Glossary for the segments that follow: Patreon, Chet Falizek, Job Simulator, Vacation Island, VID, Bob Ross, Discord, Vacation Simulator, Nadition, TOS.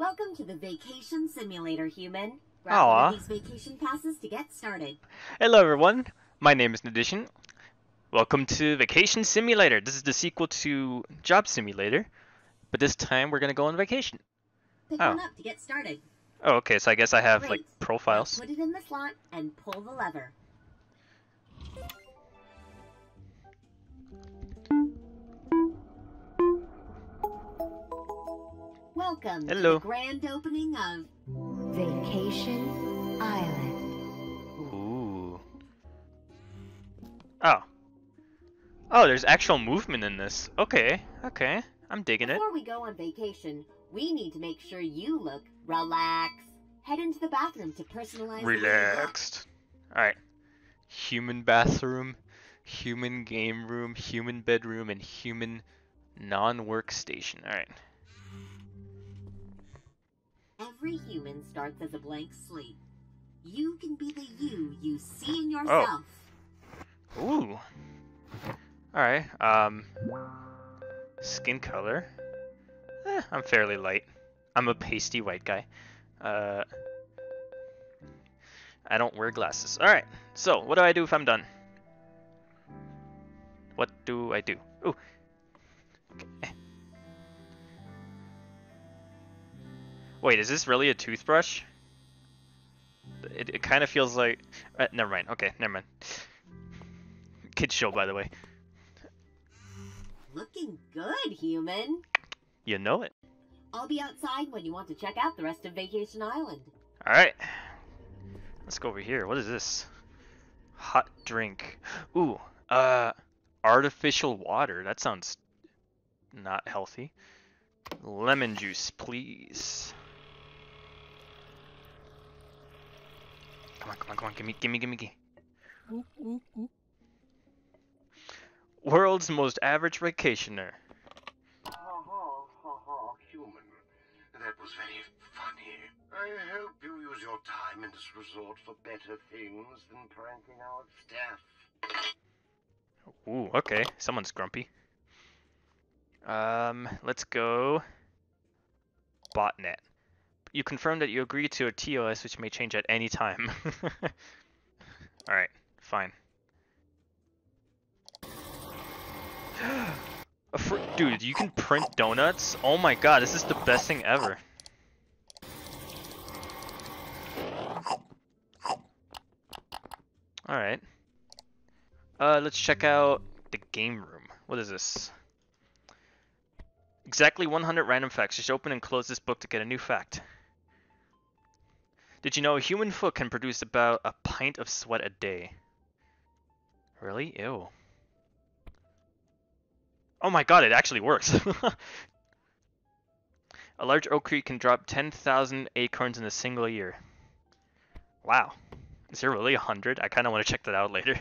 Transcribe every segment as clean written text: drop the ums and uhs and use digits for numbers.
Welcome to the Vacation Simulator, human. Grab one of these vacation passes to get started. Hello, everyone. My name is Nadition. Welcome to Vacation Simulator. This is the sequel to Job Simulator, but this time we're gonna go on vacation. Pick one up to get started. Oh, okay. So I guess I have like profiles. Put it in the slot and pull the lever. Welcome to the grand opening of Vacation Island. Ooh. Oh. Oh, there's actual movement in this. Okay, okay. I'm digging it. Before we go on vacation, we need to make sure you look relaxed. Head into the bathroom to personalize. Relaxed. Alright. Human bathroom, human game room, human bedroom, and human non-workstation. Alright. Every human starts as a blank slate. You can be the you see in yourself. Oh. Ooh. Alright, skin color. I'm fairly light. I'm a pasty white guy. I don't wear glasses. Alright, so what do I do if I'm done? What do I do? Ooh. Okay. Wait, is this really a toothbrush? It kind of feels like... never mind. Okay, never mind. Kids show, by the way. Looking good, human. You know it. I'll be outside when you want to check out the rest of Vacation Island. Alright. Let's go over here. What is this? Hot drink. Ooh. Artificial water. That sounds not healthy. Lemon juice, please. Come on, come on, come on. Gimme. World's most average vacationer. Human. That was very funny. I hope you use your time in this resort for better things than pranking our staff. Ooh, okay. Someone's grumpy. Let's go. Botnet. You confirm that you agree to a TOS which may change at any time. Alright, fine. Dude, you can print donuts? Oh my god, this is the best thing ever. Alright. Let's check out the game room. What is this? Exactly 100 random facts. Just open and close this book to get a new fact. Did you know a human foot can produce about a pint of sweat a day? Really? Ew. Oh my god, it actually works. A large oak tree can drop 10,000 acorns in a single year. Wow. Is there really 100? I kind of want to check that out later.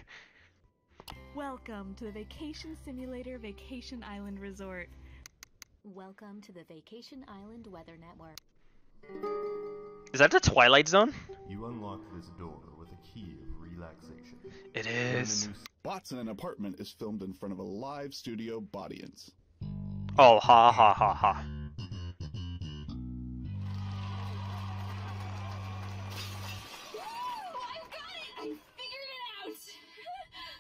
Welcome to the Vacation Simulator Vacation Island Resort. Welcome to the Vacation Island Weather Network. Is that the Twilight Zone? You unlock this door with a key of relaxation. It is. Bots in an apartment is filmed in front of a live studio audience. Oh, ha ha ha ha. Woo! I've got it! I figured it out!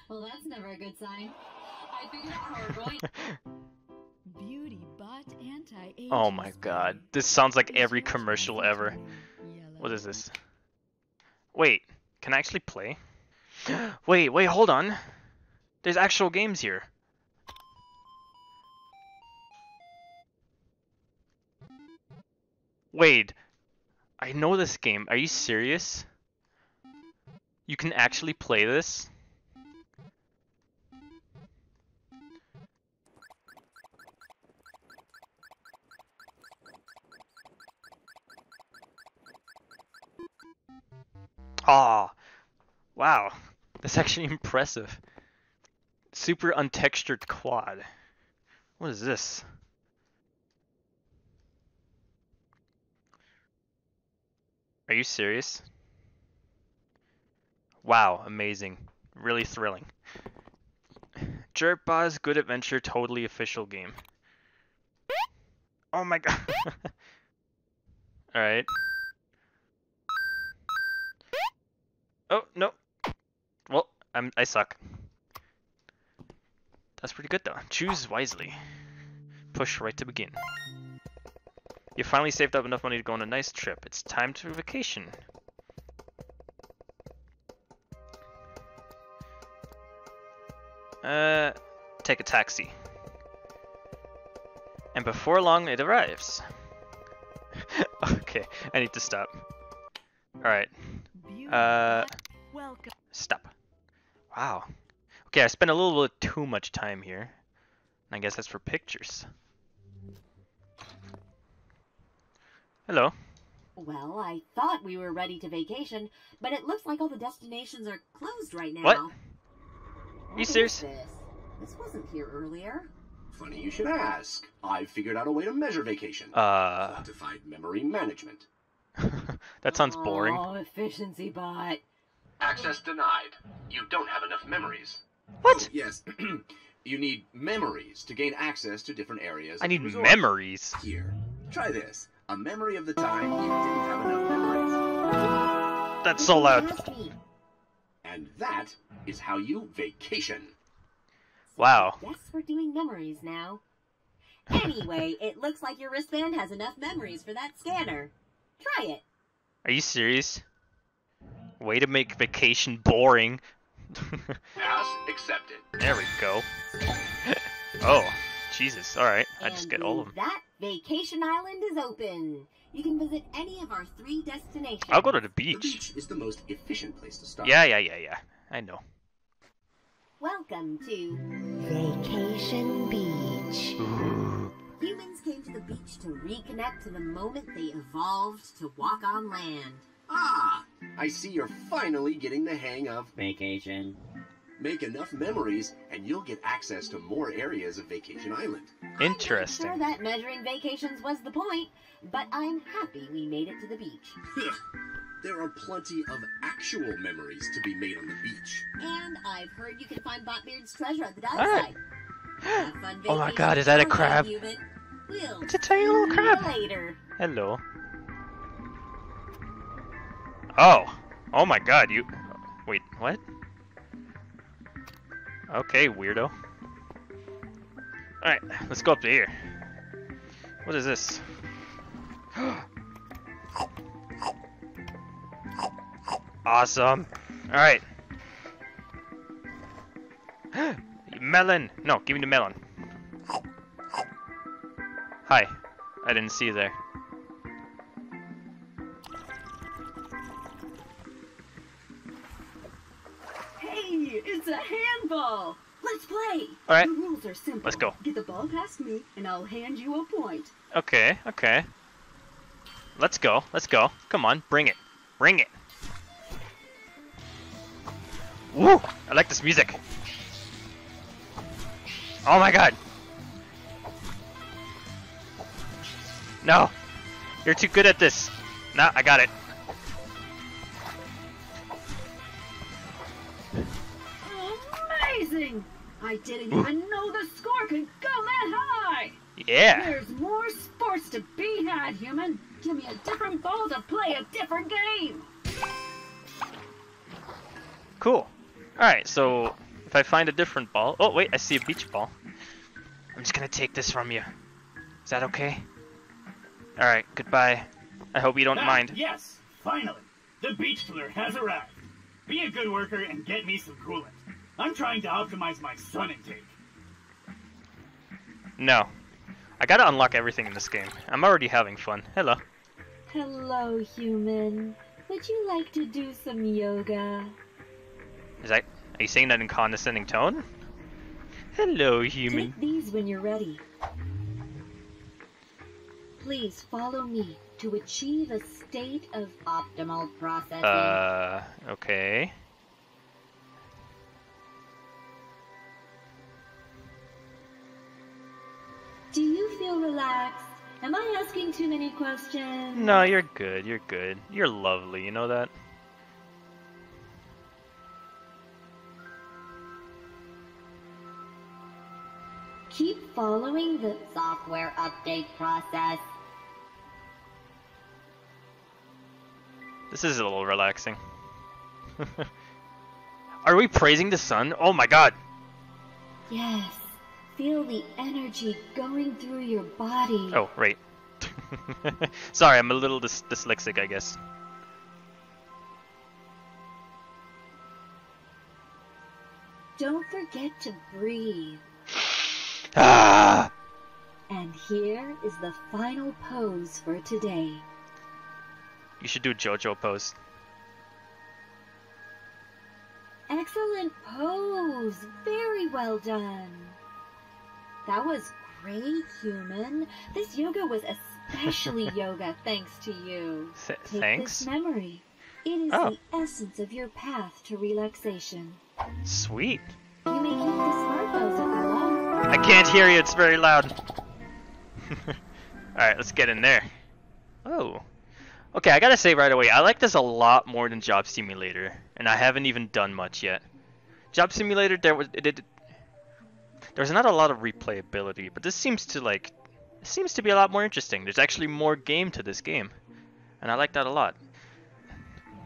Well, that's never a good sign. I figured out how we're going. Beauty bot anti-aging. Oh my god. This sounds like every commercial ever. What is this? Wait, can I actually play? Wait, hold on. There's actual games here. Wait. I know this game. Are you serious? You can actually play this? Ah, wow, that's actually impressive. Super untextured quad. What is this? Are you serious? Wow, amazing. Really thrilling. Jerkbot's Good Adventure Totally Official Game. Oh my god. All right. Oh, no. Well, I suck. That's pretty good, though. Choose wisely. Push right to begin. You finally saved up enough money to go on a nice trip. It's time to vacation. Take a taxi. And before long, it arrives. Okay, I need to stop. Alright. Stop. Wow. Okay, I spent a little bit too much time here. I guess that's for pictures. Hello. Well, I thought we were ready to vacation, but it looks like all the destinations are closed right now. What? Are you serious? This wasn't here earlier. Funny you should ask. I figured out a way to measure vacation. Quantified memory management. That sounds boring. Oh, efficiency bot. Access denied. You don't have enough memories. What? Oh, yes. You need memories to gain access to different areas. I need memories. Here. Try this. A memory of the time you didn't have enough memories. That's so loud. And that is how you vacation. Wow. Yes, we're doing memories now. Anyway, it looks like your wristband has enough memories for that scanner. Try it. Are you serious? Way to make vacation boring. Pass accepted. There we go. Oh, Jesus. All right. I just get all of them. That Vacation Island is open. You can visit any of our 3 destinations. I'll go to the beach. The beach is the most efficient place to start. Yeah. I know. Welcome to Vacation Beach. Humans came to the beach to reconnect to the moment they evolved to walk on land. Ah, I see you're finally getting the hang of vacation. Make enough memories, and you'll get access to more areas of Vacation Island. Interesting. I'm not sure that measuring vacations was the point, but I'm happy we made it to the beach. There are plenty of actual memories to be made on the beach. And I've heard you can find Botbeard's treasure at the dive site. Have fun. Oh my god, is that a crab? We'll it's a tiny little crab. Later. Hello. Oh my god, you... Wait, what? Okay, weirdo. Alright, let's go up to here. What is this? Awesome. Alright. Melon! No, give me the melon. Hi. I didn't see you there. It's a handball! Let's play! Alright. The rules are simple. Let's go. Get the ball past me, and I'll hand you a point. Okay. Let's go. Come on, bring it. Woo! I like this music. Oh my god. No! You're too good at this. Nah, I got it. I didn't even know the score could go that high! Yeah! There's more sports to be had, human! Give me a different ball to play a different game! Cool. Alright, so if I find a different ball... Oh, wait, I see a beach ball. I'm just gonna take this from you. Is that okay? Alright, goodbye. I hope you don't mind. Yes, finally! The beach cooler has arrived. Be a good worker and get me some coolant. I'm trying to optimize my sun intake. No. I gotta unlock everything in this game. I'm already having fun. Hello. Hello, human. Would you like to do some yoga? Are you saying that in condescending tone? Hello, human. Take these when you're ready. Please follow me to achieve a state of optimal processing. Okay. Do you feel relaxed? Am I asking too many questions? No, you're good. You're lovely, you know that? Keep following the software update process. This is a little relaxing. Are we praising the sun? Oh my god! Yes. Feel the energy going through your body. Oh, right. Sorry, I'm a little dyslexic, I guess. Don't forget to breathe. Ah! And here is the final pose for today. You should do JoJo pose. Excellent pose! Very well done! That was great, human. This yoga was especially yoga thanks to you. Thanks? Take this memory. It is the essence of your path to relaxation. Sweet. You may keep the smartphones on your own. I can't hear you, it's very loud. Alright, let's get in there. Oh. Okay, I gotta say right away, I like this a lot more than Job Simulator. And I haven't even done much yet. Job Simulator, there's not a lot of replayability, but this seems to be a lot more interesting. There's actually more game to this game, and I like that a lot.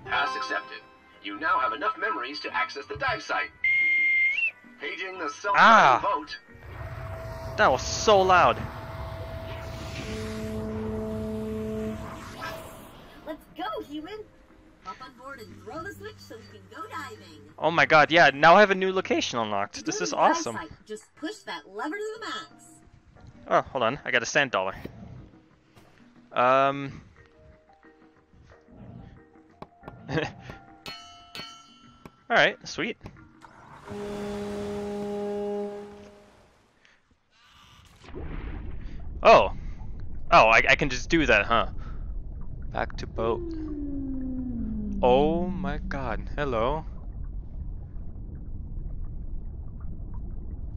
Pass accepted. You now have enough memories to access the dive site. Paging the self-driving boat. That was so loud. Let's go, human. Hop on board and throw the switch so we can go diving. Oh my god, yeah, now I have a new location unlocked. This is awesome. Just push that lever to the max. Oh, hold on. I got a sand dollar. Alright, sweet. Oh. Oh, I can just do that, huh? Back to boat. Oh my god, hello.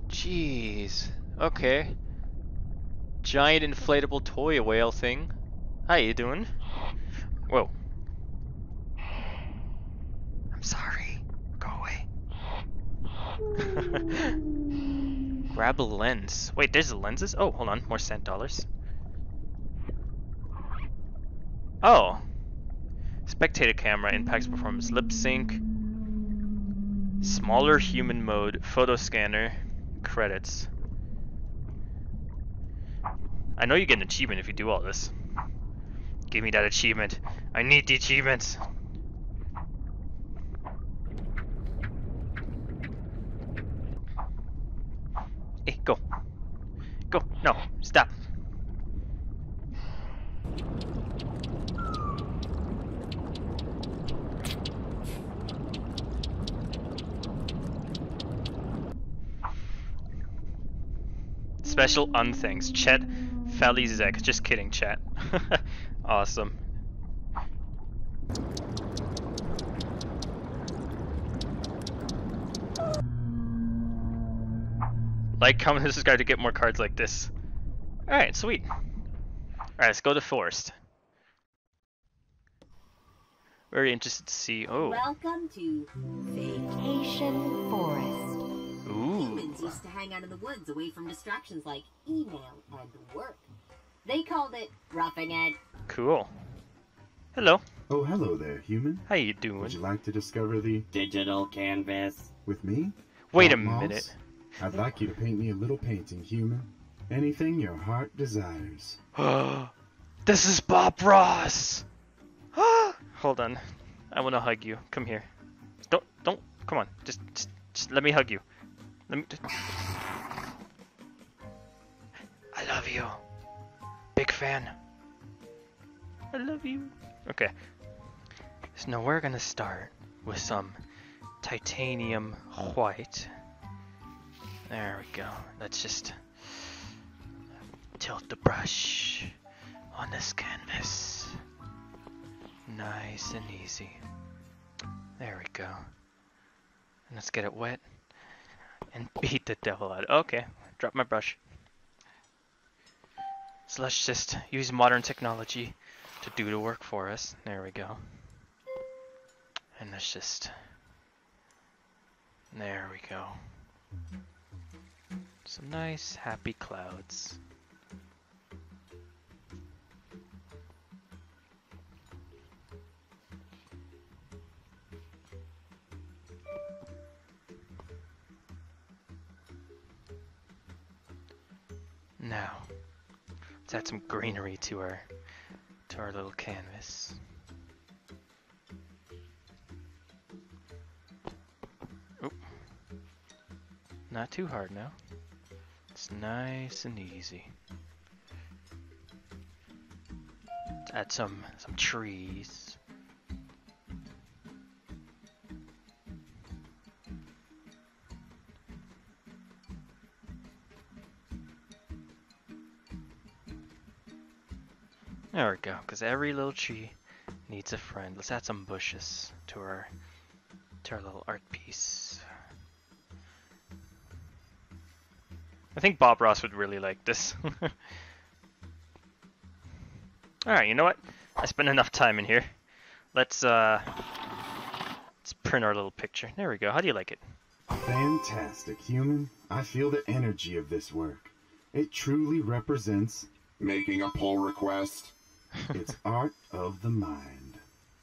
Jeez, okay. Giant inflatable toy whale thing. How you doing? Whoa. I'm sorry, go away. Grab a lens. Wait, there's lenses? Oh, hold on, more sand dollars. Oh. Spectator camera, impacts performance, lip sync, smaller human mode, photo scanner, credits. I know you get an achievement if you do all this. Give me that achievement. I need the achievements. Hey, go. Go. No, stop. Special unthanks. Chet Falizek. Just kidding, Chet. Awesome. Like, comment, and subscribe to get more cards like this. Alright, sweet. Alright, let's go to forest. Very interested to see. Oh. Welcome to Vacation Forest. Humans used to hang out in the woods away from distractions like email and work. They called it roughing it. Cool. Hello. Oh, hello there, human. How you doing? Would you like to discover the digital canvas with me? Wait a minute. I'd like you to paint me a little painting, human. Anything your heart desires. This is Bob Ross. Hold on. I want to hug you. Come here. Don't. Come on. Just let me hug you. Let me I love you. Big fan. I love you. Okay. So now we're gonna start with some titanium white. There we go. Let's just tilt the brush on this canvas. Nice and easy. There we go. And let's get it wet. And beat the devil out. Okay, drop my brush. So let's just use modern technology to do the work for us. There we go. And let's just... There we go. Some nice, happy clouds. Let's add some greenery to our little canvas. Oh, not too hard now. It's nice and easy. Let's add some trees. There we go, because every little tree needs a friend. Let's add some bushes to our little art piece. I think Bob Ross would really like this. Alright, you know what? I spent enough time in here. Let's print our little picture. There we go. How do you like it? Fantastic, human. I feel the energy of this work. It truly represents making a pull request. It's art of the mind.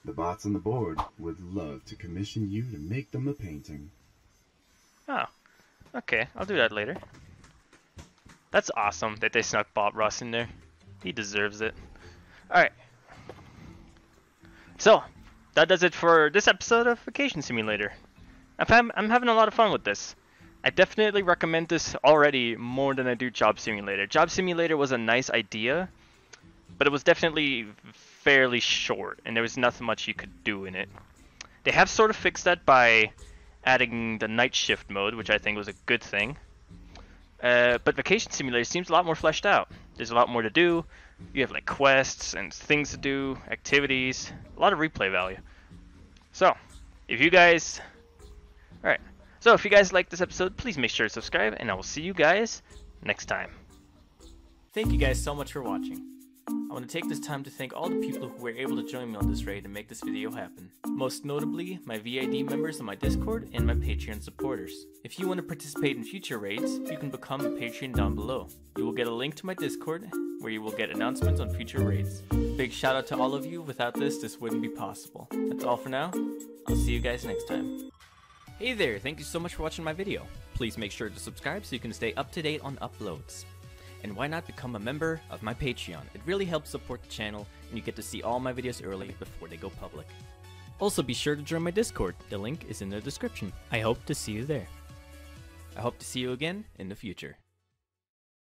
The bots on the board would love to commission you to make them a painting. Oh, okay. I'll do that later. That's awesome that they snuck Bob Ross in there. He deserves it. Alright. So, that does it for this episode of Vacation Simulator. I'm having a lot of fun with this. I definitely recommend this already more than I do Job Simulator. Job Simulator was a nice idea, but it was definitely fairly short, and there was nothing much you could do in it. They have sort of fixed that by adding the night shift mode, which I think was a good thing. But Vacation Simulator seems a lot more fleshed out. There's a lot more to do. You have like quests and things to do, activities, a lot of replay value. So, if you guys... Alright. So if you guys liked this episode, please make sure to subscribe, and I will see you guys next time. Thank you guys so much for watching. I want to take this time to thank all the people who were able to join me on this raid and make this video happen. Most notably, my VID members on my Discord and my Patreon supporters. If you want to participate in future raids, you can become a Patreon down below. You will get a link to my Discord, where you will get announcements on future raids. Big shout out to all of you, without this wouldn't be possible. That's all for now, I'll see you guys next time. Hey there, thank you so much for watching my video. Please make sure to subscribe so you can stay up to date on uploads. And why not become a member of my Patreon? It really helps support the channel, and you get to see all my videos early before they go public. Also, be sure to join my Discord. The link is in the description. I hope to see you there. I hope to see you again in the future.